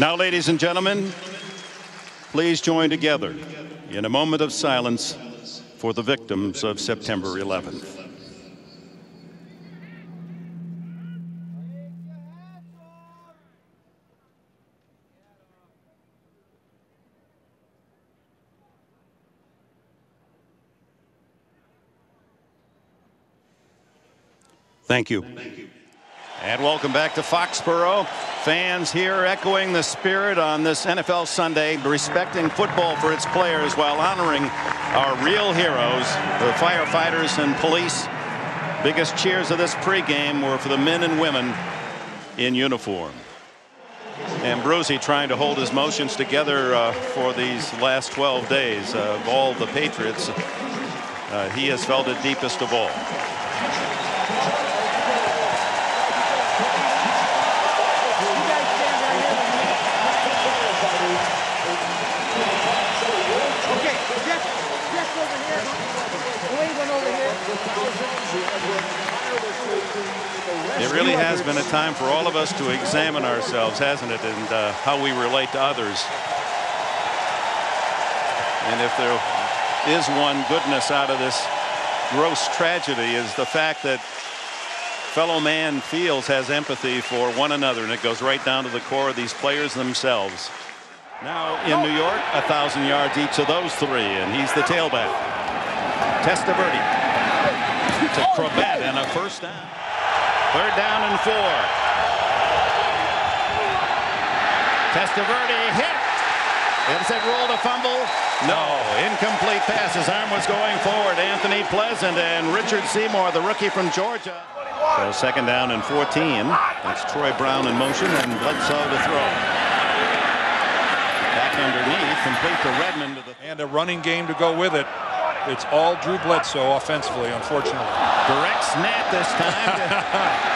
Now, ladies and gentlemen, please join together in a moment of silence for the victims of September 11th. Thank you. And welcome back to Foxborough. Fans here echoing the spirit on this NFL Sunday, respecting football for its players while honoring our real heroes, the firefighters and police. Biggest cheers of this pregame were for the men and women in uniform. Ambrosi trying to hold his motions together for these last 12 days of all the Patriots. He has felt it deepest of all. It really has been a time for all of us to examine ourselves, hasn't it, and how we relate to others. And if there is one goodness out of this gross tragedy, is the fact that fellow man feels has empathy for one another, and it goes right down to the core of these players themselves. Now in New York, 1,000 yards each of those three, and he's the tailback. Testaverde to Chrebet and a first down. Third down and four. Testaverde hit. Is it ruled a fumble? No. Incomplete pass. His arm was going forward. Anthony Pleasant and Richard Seymour, the rookie from Georgia. So second down and 14. That's Troy Brown in motion and Bledsoe to throw. Back underneath, complete to Redmond. And a running game to go with it. It's all Drew Bledsoe offensively, unfortunately. Direct snap this time to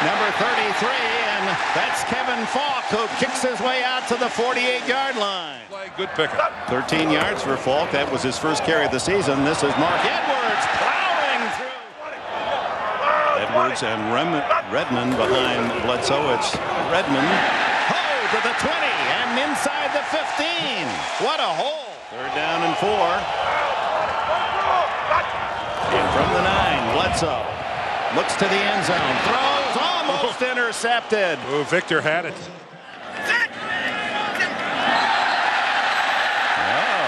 number 33, and that's Kevin Faulk, who kicks his way out to the 48-yard line. Good pickup. 13 yards for Faulk. That was his first carry of the season. This is Mark Edwards plowing through. Edwards and Redmond behind Bledsoe. It's Redmond. Oh, to the 20, and inside the 15. What a hole. Third down and four. And from the 9, Bledsoe looks to the end zone, throws, almost intercepted. Ooh, Victor had it. Oh,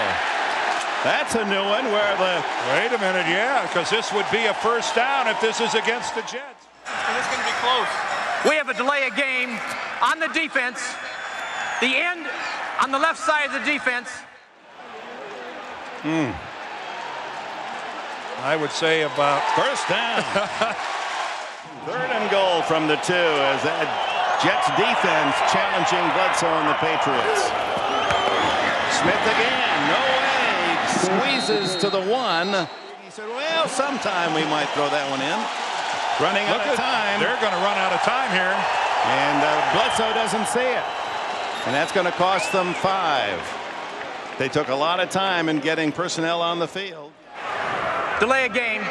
that's a new one where the... Wait a minute, yeah, because this would be a first down if this is against the Jets. And it's going to be close. We have a delay of game on the defense. The end on the left side of the defense. Hmm. I would say about first down. Third and goal from the 2 as that Jets defense challenging Bledsoe and the Patriots. Smith again, no way, squeezes to the 1. He said, well, sometime we might throw that one in. Running out of time. They're going to run out of time here. And Bledsoe doesn't see it. And that's going to cost them 5. They took a lot of time in getting personnel on the field. Delay a game.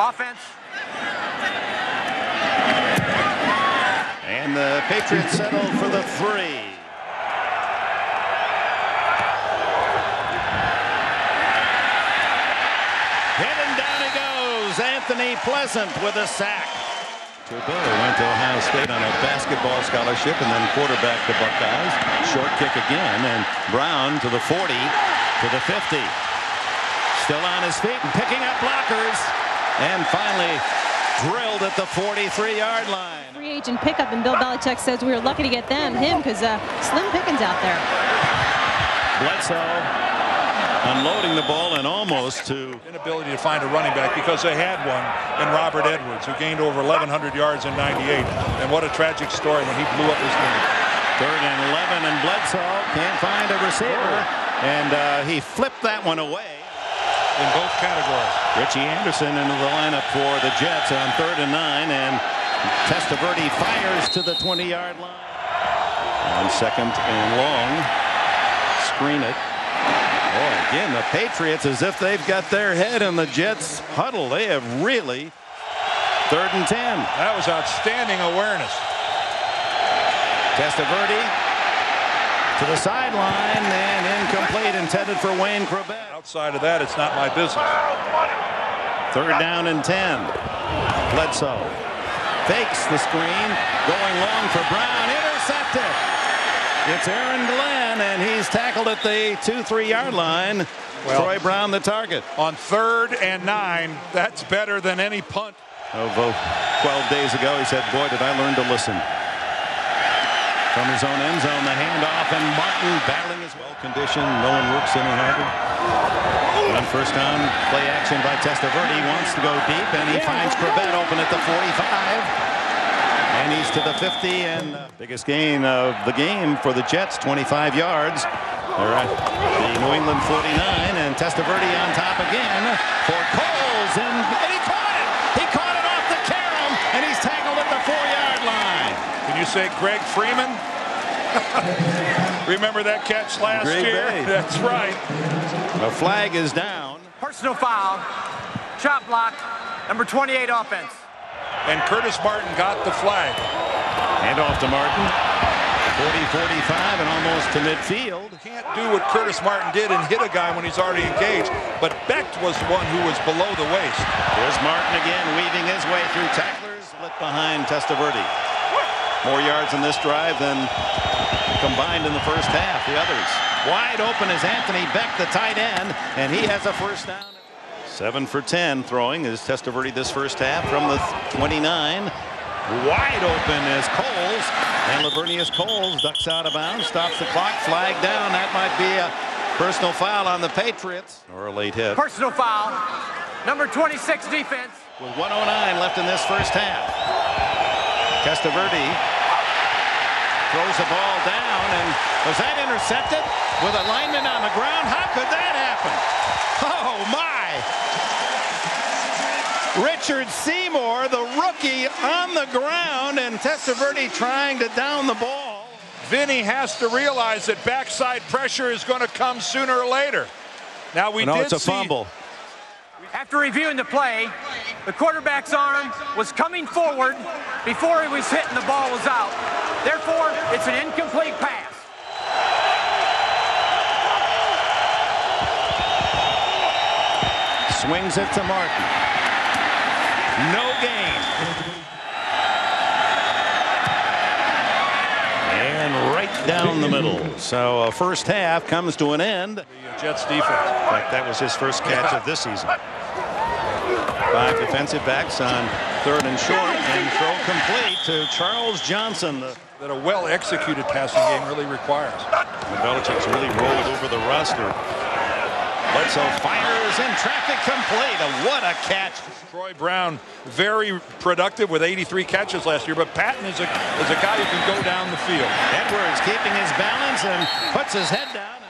Offense. And the Patriots settle for the 3. Hit and down it goes. Anthony Pleasant with a sack. Chrebet went to Ohio State on a basketball scholarship and then quarterback the Buckeyes. Short kick again, and Brown to the 40, to the 50. Still on his feet and picking up blockers, and finally drilled at the 43-yard line. Free agent pickup, and Bill Belichick says we were lucky to get him because slim pickings out there. Bledsoe unloading the ball and almost to inability to find a running back because they had one in Robert Edwards, who gained over 1,100 yards in '98. And what a tragic story when he blew up his knee. Third and 11, and Bledsoe can't find a receiver, and he flipped that one away. In both categories. Richie Anderson into the lineup for the Jets on 3rd and 9, and Testaverde fires to the 20-yard line. On 2nd and long, screen it. Oh, again, the Patriots, as if they've got their head in the Jets' huddle. They have really. 3rd and 10. That was outstanding awareness. Testaverde To the sideline and incomplete, intended for Wayne Chrebet. Outside of that, it's not my business. Third down and 10. Bledsoe fakes the screen, going long for Brown, intercepted. It's Aaron Glenn, and he's tackled at the 2-3 yard line. Well, Troy Brown the target. On 3rd and 9, that's better than any punt. Over 12 days ago, he said, boy, did I learn to listen. From his own end zone, the handoff, and Martin battling as well. Conditioned, no one works any harder. One first down, play action by Testaverde. He wants to go deep, and he finds Chrebet open at the 45. And he's to the 50, and biggest gain of the game for the Jets, 25 yards. All right, the New England 49, and Testaverde on top again for Coles, and he caught it! He caught it off the carom, and he's tackled at the 4-yard line. You say Greg Freeman? Remember that catch last year? Bay. That's right. The flag is down. Personal foul. Chop block. Number 28 offense. And Curtis Martin got the flag. Hand off to Martin. 40-45 and almost to midfield. Can't do what Curtis Martin did and hit a guy when he's already engaged. But Becht was the one who was below the waist. Here's Martin again, weaving his way through tacklers. Split behind Testaverde. More yards in this drive than combined in the first half. The others. Wide open is Anthony Becht, the tight end, and he has a first down. 7 for 10 throwing is Testaverde this first half from the 29. Wide open is Coles, and Lavernius Coles ducks out of bounds, stops the clock, flag down. That might be a personal foul on the Patriots. Or a late hit. Personal foul. Number 26 defense. With 1:09 left in this first half. Testaverde throws the ball down, and was that intercepted? With a lineman on the ground? How could that happen? Oh, my! Richard Seymour, the rookie, on the ground, and Testaverde trying to down the ball. Vinny has to realize that backside pressure is going to come sooner or later. Now, it's a fumble. After reviewing the play, the quarterback's arm was coming forward before he was hit and the ball was out. Therefore, it's an incomplete pass. Swings it to Martin. No gain. And right down the middle. So a first half comes to an end. The Jets defense. In fact, that was his first catch of this season. 5 defensive backs on 3rd and short, and throw complete to Charles Johnson. That a well-executed passing game really requires. And Belichick's really rolled over the roster. Bledsoe fires in traffic, complete. What a catch. Troy Brown, very productive with 83 catches last year, but Patten is a guy who can go down the field. Edwards keeping his balance and puts his head down.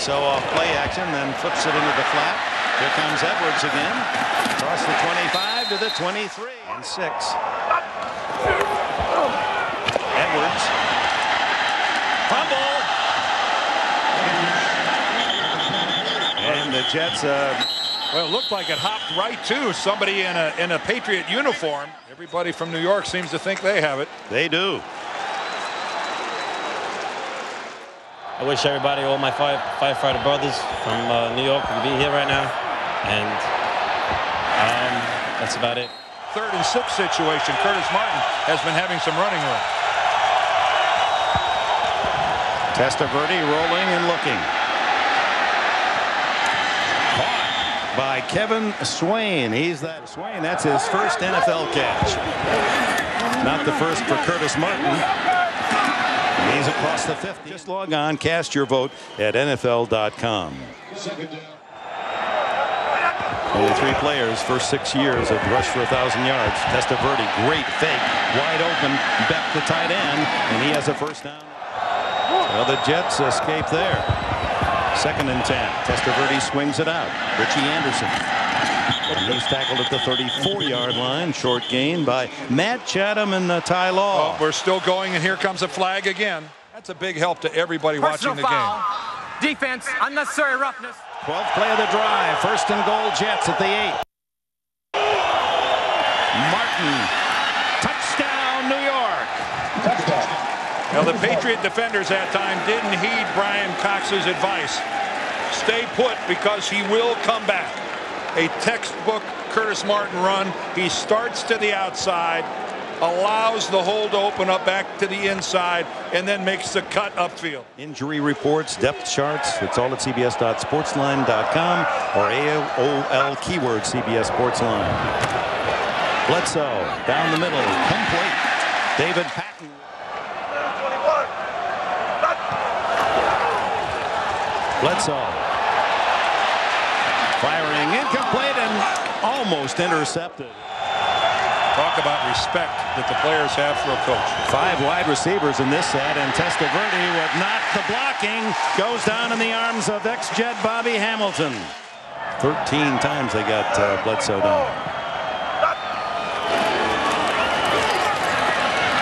So off play action, then flips it into the flat. Here comes Edwards again. Across the 25 to the 23. And 6. Edwards. Fumble. And the Jets, well, it looked like it hopped right to somebody in a Patriot uniform. Everybody from New York seems to think they have it. They do. I wish everybody, all my firefighter brothers from New York, can be here right now, and that's about it. 3rd and 6 situation. Curtis Martin has been having some running room. Testaverde rolling and looking. Caught by Kevin Swayne. That's his first NFL catch. Not the first for Curtis Martin. He's across the 50. Just log on, cast your vote at NFL.com. Only 3 players, first 6 years of rush for 1,000 yards. Testaverde, great fake, wide open, back to tight end, and he has a first down. Well, the Jets escape there. 2nd and 10. Testaverde swings it out. Richie Anderson. And he's tackled at the 34-yard line. Short gain by Matt Chatham and Ty Law. Oh, we're still going, and here comes a flag again. That's a big help to everybody watching the foul. Game. Defense, unnecessary roughness. 12th play of the drive. 1st and goal, Jets at the 8. Martin. Touchdown, New York. Touchdown. Now the Patriot defenders that time didn't heed Brian Cox's advice. Stay put, because he will come back. A textbook Curtis Martin run. He starts to the outside, allows the hole to open up back to the inside, and then makes the cut upfield. Injury reports, depth charts, it's all at cbs.sportsline.com or AOL keyword CBS Sportsline. Bledsoe down the middle, complete. David Patten. Bledsoe firing, incomplete, and almost intercepted. Talk about respect that the players have for a coach. Five wide receivers in this set, and Testaverde with not the blocking goes down in the arms of ex-Jet Bobby Hamilton. 13 times they got Bledsoe down.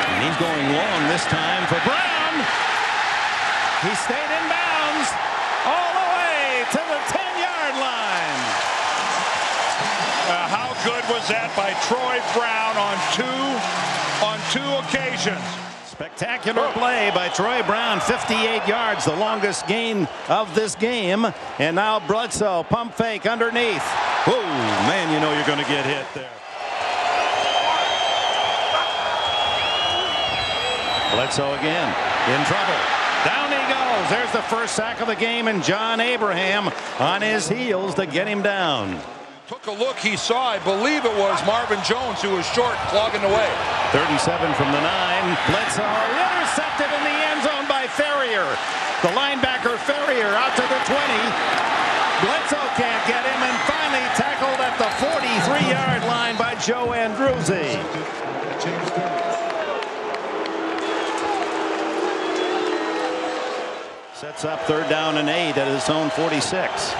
And he's going long this time for Brown. He stayed in bounds all the way to the 10-yard line. How good was that by Troy Brown on two occasions? Spectacular play by Troy Brown, 58 yards, the longest gain of this game. And now Bledsoe, pump fake underneath. Whoa, man, you know you're going to get hit there. Bledsoe again in trouble. Down he goes. There's the first sack of the game, and John Abraham on his heels to get him down. Took a look, he saw, I believe it was Marvin Jones who was short, clogging the way. 37 from the 9. Bledsoe intercepted in the end zone by Farrior. The linebacker Farrior out to the 20. Bledsoe can't get him, and finally tackled at the 43-yard line by Joe Andruzzi. Sets up third down and 8 at his own 46.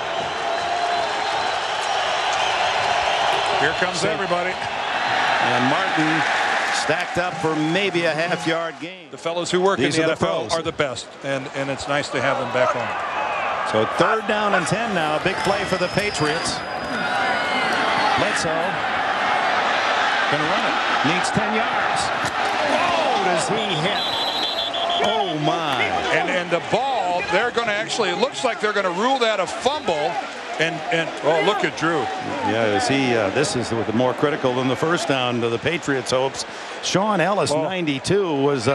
Here comes everybody. And Martin stacked up for maybe a half-yard gain. The fellows who work in the NFL are the best, and it's nice to have them back on. So third down and 10 now. A big play for the Patriots. Bledsoe gonna run it. Needs 10 yards. Oh, does he hit? Oh my! And the ball. They're gonna actually. It looks like they're gonna rule that a fumble. And oh, look at Drew. Yeah, is he? This is more critical than the first down to the Patriots' hopes. Sean Ellis, 92, was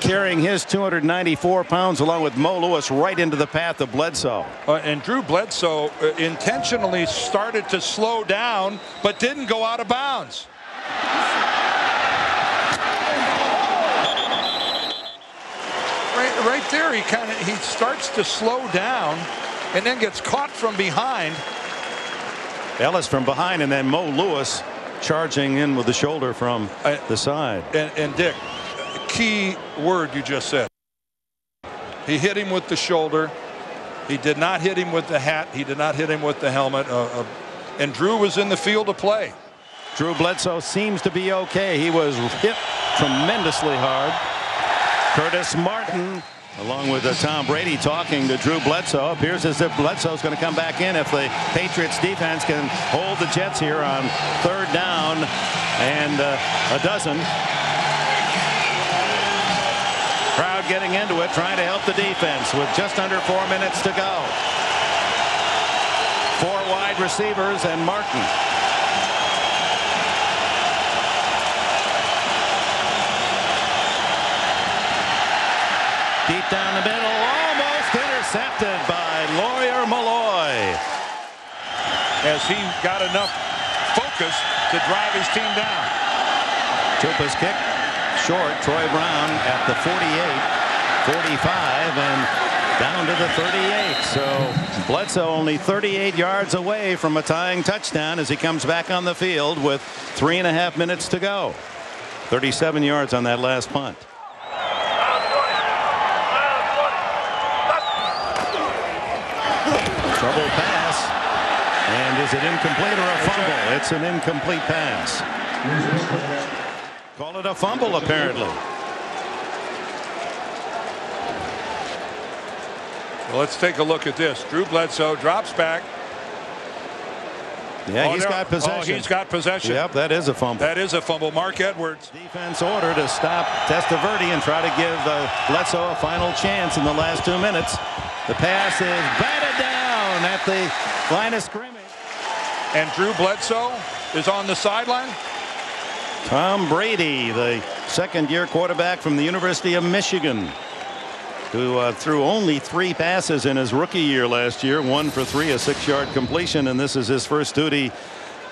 carrying his 294 pounds along with Mo Lewis right into the path of Bledsoe. And Drew Bledsoe intentionally started to slow down, but didn't go out of bounds. Right there, he starts to slow down, and then gets caught from behind. Ellis from behind, and then Mo Lewis charging in with the shoulder from the side. And Dick, key word you just said. He hit him with the shoulder. He did not hit him with the hat. He did not hit him with the helmet. And Drew was in the field of play. Drew Bledsoe seems to be okay. He was hit tremendously hard. Curtis Martin, along with Tom Brady, talking to Drew Bledsoe. Appears as if Bledsoe's going to come back in if the Patriots defense can hold the Jets here on third down and a dozen. Crowd getting into it, trying to help the defense with just under 4 minutes to go. Four wide receivers and Martin. Deep down the middle, almost intercepted by Lawyer Malloy. As he got enough focus to drive his team down. Chupa's kick short. Troy Brown at the 48, 45, and down to the 38. So Bledsoe only 38 yards away from a tying touchdown as he comes back on the field with 3.5 minutes to go. 37 yards on that last punt. Trouble pass, and is it incomplete or a fumble? It's an incomplete pass. Call it a fumble, apparently. Well, let's take a look at this. Drew Bledsoe drops back, Yeah, he's got possession. Oh, he's got possession. Yep, that is a fumble. That is a fumble. Mark Edwards. Defense order to stop Testaverde and try to give Bledsoe a final chance in the last 2 minutes. The pass is batted down at the line of scrimmage. And Drew Bledsoe is on the sideline. Tom Brady, the second-year quarterback from the University of Michigan, who threw only 3 passes in his rookie year last year, 1 for 3, a 6-yard completion, and this is his first duty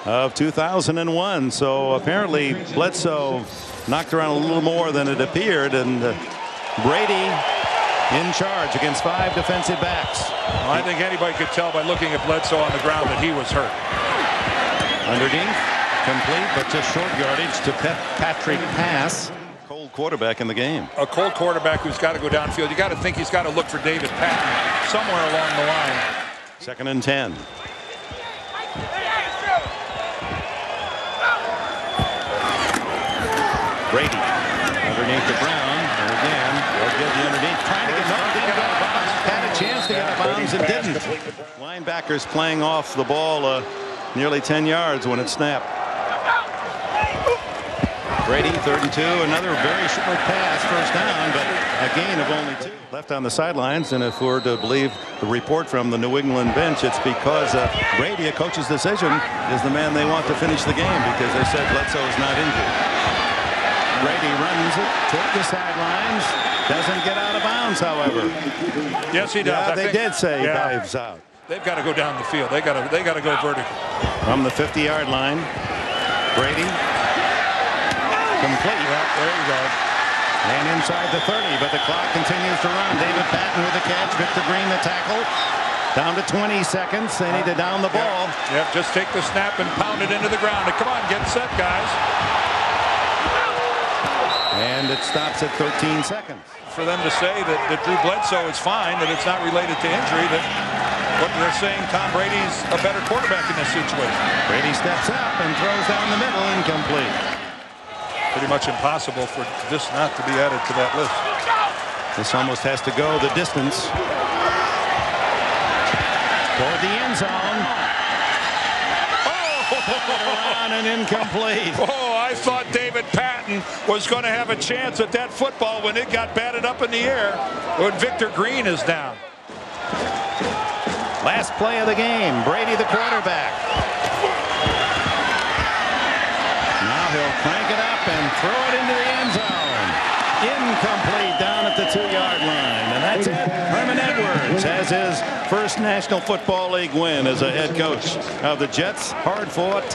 of 2001. So apparently Bledsoe knocked around a little more than it appeared, and Brady in charge against 5 defensive backs. Well, I think anybody could tell by looking at Bledsoe on the ground that he was hurt. Underneath. Complete, but just short yardage to Patrick Pass. Cold quarterback in the game. A cold quarterback who's got to go downfield. You got to think he's got to look for David Patten somewhere along the line. 2nd and 10. Brady underneath the Brown, and again they'll give you underneath. Trying to get out of bounds. Had a chance to get out of bounds and didn't. Linebackers playing off the ball nearly 10 yards when it snapped. Brady, 3rd and 2, another very short pass, first down, but a gain of only 2. Left on the sidelines, and if we're to believe the report from the New England bench, it's because Brady, a coach's decision, is the man they want to finish the game because they said Bledsoe is not injured. Brady runs it toward the sidelines, doesn't get out of bounds, however. Yes, he does. Yeah, they did say dives out. They've got to go down the field. They got to go vertical. From the 50-yard line, Brady. Complete. Well, there you go. And inside the 30, but the clock continues to run. David Patten with the catch. Victor Green the tackle. Down to 20 seconds. They need to down the ball. Yep, just take the snap and pound it into the ground. Come on, get set, guys. And it stops at 13 seconds. For them to say that Drew Bledsoe is fine, that it's not related to injury, that what they're saying, Tom Brady's a better quarterback in this situation. Brady steps up and throws down the middle, incomplete. Pretty much impossible for this not to be added to that list. This almost has to go the distance toward the end zone. Oh, and incomplete. Oh, I thought David Patten was going to have a chance at that football when it got batted up in the air when Victor Green is down. Last play of the game, Brady the quarterback. He'll crank it up and throw it into the end zone. Incomplete down at the 2-yard line. And that's it. Herman Edwards has his first National Football League win as a head coach of the Jets. Hard-fought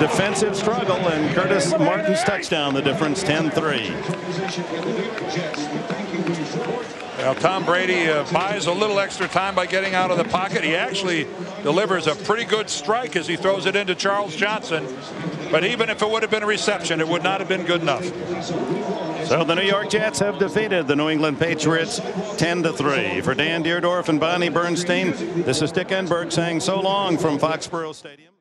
defensive struggle, and Curtis Martin's touchdown, the difference, 10-3. Well, Tom Brady buys a little extra time by getting out of the pocket. He actually delivers a pretty good strike as he throws it into Charles Johnson. But even if it would have been a reception, it would not have been good enough. So the New York Jets have defeated the New England Patriots 10-3. For Dan Dierdorf and Bonnie Bernstein, this is Dick Enberg saying so long from Foxborough Stadium.